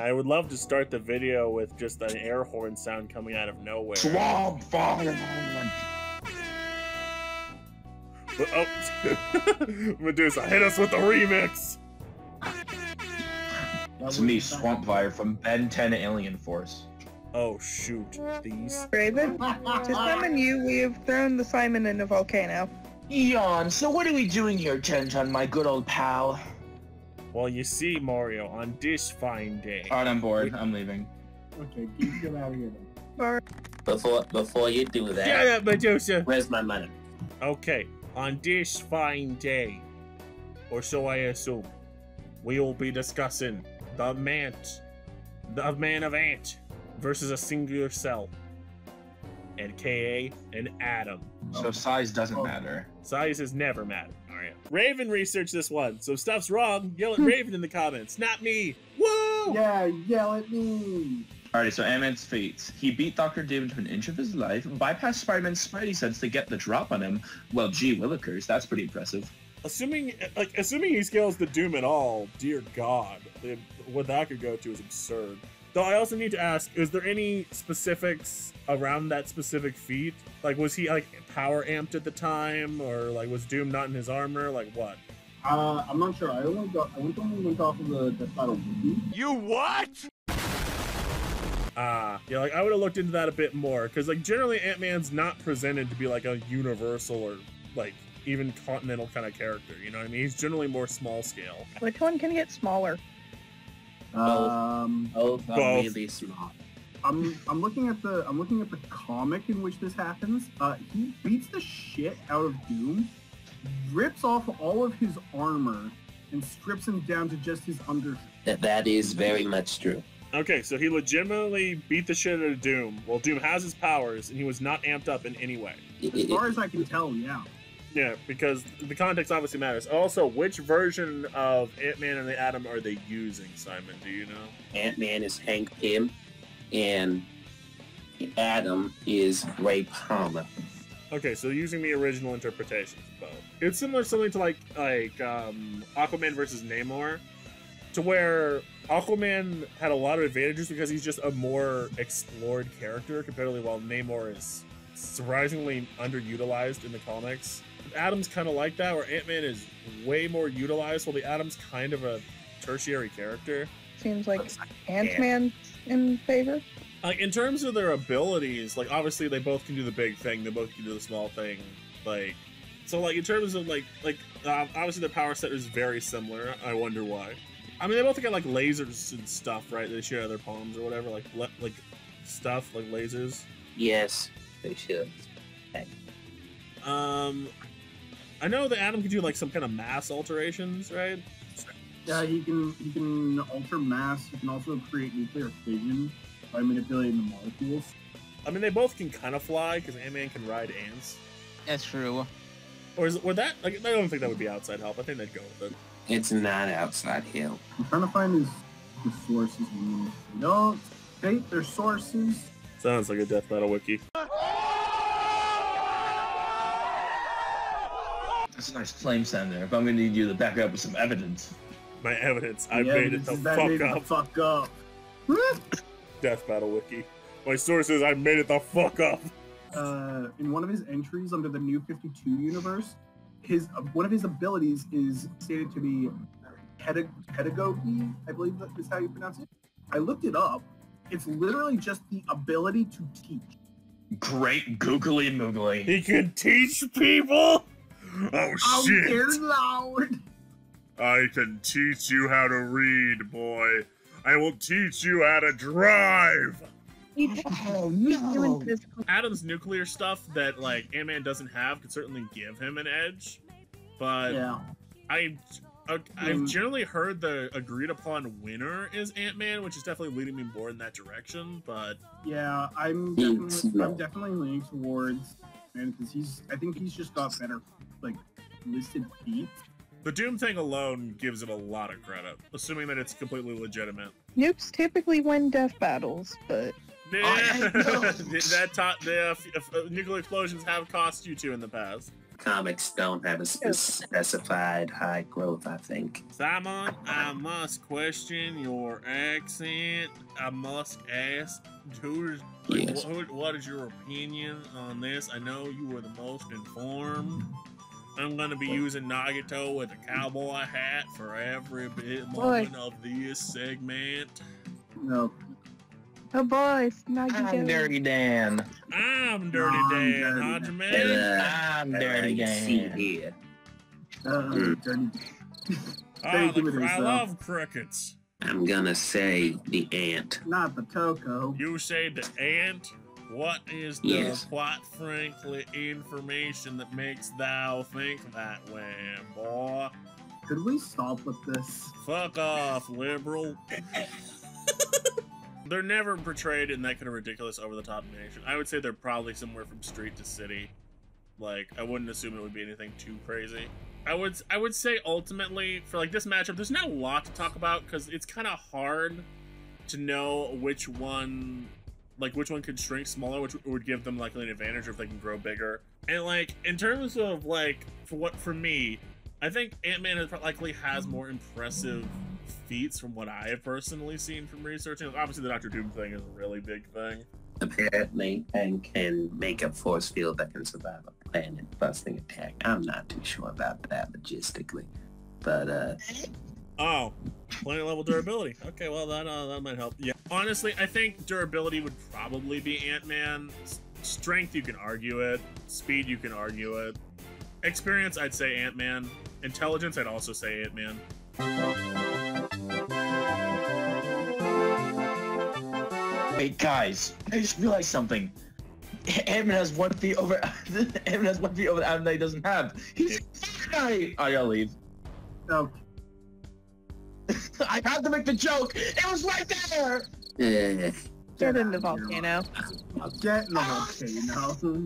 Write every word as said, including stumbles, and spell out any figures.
I would love to start the video with just an air horn sound coming out of nowhere. Swampfire! Oh, Medusa, hit us with the remix! It's me, Swampfire from Ben ten Alien Force. Oh shoot, these. Raven, to summon you, we have thrown the Simon in a volcano. Eon, so what are we doing here, Tenchan, my good old pal? Well, you see, Mario, on this fine day. Alright, I'm bored. We... I'm leaving. Okay, keep him out of here then. Before, before you do that... Shut up, Medusa! Where's my money? Okay, on this fine day, or so I assume, we will be discussing the man, the man of Ant versus a singular cell, aka an atom. So size doesn't oh. matter. Size has never mattered. Raven researched this one, so if stuff's wrong, yell at Raven in the comments, not me! Woo! Yeah, yell at me! Alrighty, so Ant-Man's fates. He beat Doctor Doom to an inch of his life, bypassed Spider-Man's Spidey sense to get the drop on him. Well, gee willikers, that's pretty impressive. Assuming, like, assuming he scales the Doom at all, dear god, it, what that could go to is absurd. Though I also need to ask, is there any specifics around that specific feat? Like, was he, like, power amped at the time? Or, like, was Doom not in his armor? Like, what? Uh, I'm not sure. I only got, I only went off of the Death Battle. You what? Ah, uh, yeah, like, I would have looked into that a bit more. Because, like, generally Ant-Man's not presented to be, like, a universal or, like, even continental kind of character. You know what I mean? He's generally more small scale. Which one can get smaller? Both. Um, both are really small. I'm I'm looking at the I'm looking at the comic in which this happens. Uh, he beats the shit out of Doom, rips off all of his armor, and strips him down to just his under. That that is very much true. Okay, so he legitimately beat the shit out of Doom. Well, Doom has his powers, and he was not amped up in any way. As far as I can tell, yeah. Yeah, because the context obviously matters. Also, which version of Ant-Man and the Atom are they using, Simon? Do you know? Ant-Man is Hank Pym, and Atom is Ray Palmer. Okay, so using the original interpretations of both. It's similar something to like like um, Aquaman versus Namor, to where Aquaman had a lot of advantages because he's just a more explored character comparatively, while Namor is surprisingly underutilized in the comics. Atom's kind of like that, where Ant-Man is way more utilized, while the Atom's kind of a tertiary character. Seems like Ant-Man's in favor. Uh, in terms of their abilities, like, obviously they both can do the big thing, they both can do the small thing, like, so, like, in terms of, like, like uh, obviously their power set is very similar, I wonder why. I mean, they both got, like, lasers and stuff, right? They shoot out of their palms or whatever, like, le like, stuff, like lasers. Yes, they should. Okay. Um... I know that Atom can do like some kind of mass alterations, right? Yeah, he can he can alter mass. He can also create nuclear fission by manipulating the molecules. I mean, they both can kind of fly because Ant-Man can ride ants. That's true. Or is it, or that? Like, I don't think that would be outside help. I think they'd go with it. It's not outside help. I'm trying to find his, his sources. No, state their sources. Sounds like a Death Battle wiki. That's a nice claim sound there, but I'm gonna need you to back up with some evidence. My evidence? I yeah, made it the fuck, made the fuck up. Death Battle wiki. My source is I made it the fuck up. Uh, in one of his entries under the New fifty-two Universe, his uh, one of his abilities is stated to be pedag pedagogy. I believe that is how you pronounce it. I looked it up. It's literally just the ability to teach. Great googly moogly. He can teach people. Oh, oh shit! Dear Lord. I can teach you how to read, boy. I will teach you how to drive. Oh no! Atom's nuclear stuff that like Ant-Man doesn't have could certainly give him an edge, but yeah. I, I, I've mm. generally heard the agreed-upon winner is Ant-Man, which is definitely leading me more in that direction. But yeah, I'm definitely, I'm definitely leaning towards Ant-Man because he's. I think he's just got better. Like listed feats. The Doom thing alone gives it a lot of credit, assuming that it's completely legitimate. Nukes typically win death battles, but yeah. Oh, that taught the uh, nuclear explosions have cost you two in the past. comics don't have a specified high growth, I think. Simon, I must question your accent. I must ask, who is, yes. what, what is your opinion on this? I know you were the most informed. I'm going to be using Nagito with a cowboy hat for every bit moment boy. of this segment. No. Oh, boy, it's Nagito. I'm Dirty Dan. I'm Dirty oh, Dan, Hodgeman. I'm Dirty Dan. I'm Dirty Dan. I love crickets. I'm going to say the ant. Not the Toko. You say the ant? What is the, yes. quite frankly, information that makes thou think that way, boy? Could we stop with this? Fuck off, liberal. They're never portrayed in that kind of ridiculous, over-the-top nation. I would say they're probably somewhere from street to city. Like, I wouldn't assume it would be anything too crazy. I would, I would say, ultimately, for, like, this matchup, there's not a lot to talk about, because it's kind of hard to know which one... Like, which one could shrink smaller, which would give them, like, an advantage if they can grow bigger. And, like, in terms of, like, for what, for me, I think Ant-Man likely has more impressive feats from what I have personally seen from researching. Obviously, the Doctor Doom thing is a really big thing. Apparently, Hank can make a force field that can survive a planet-busting attack. I'm not too sure about that logistically, but, uh... Oh, planet level durability. Okay, well, that uh, that might help. Yeah. Honestly, I think durability would probably be Ant-Man. Strength, you can argue it. Speed, you can argue it. Experience, I'd say Ant-Man. Intelligence, I'd also say Ant-Man. Wait, guys, I just realized something. Ant-Man has one feet over. Ant-Man has one feet over that Ant-Man doesn't have. He's a guy. I gotta leave. Oh. I had to make the joke! It was right there! Yeah. Get in the volcano. Get in the volcano.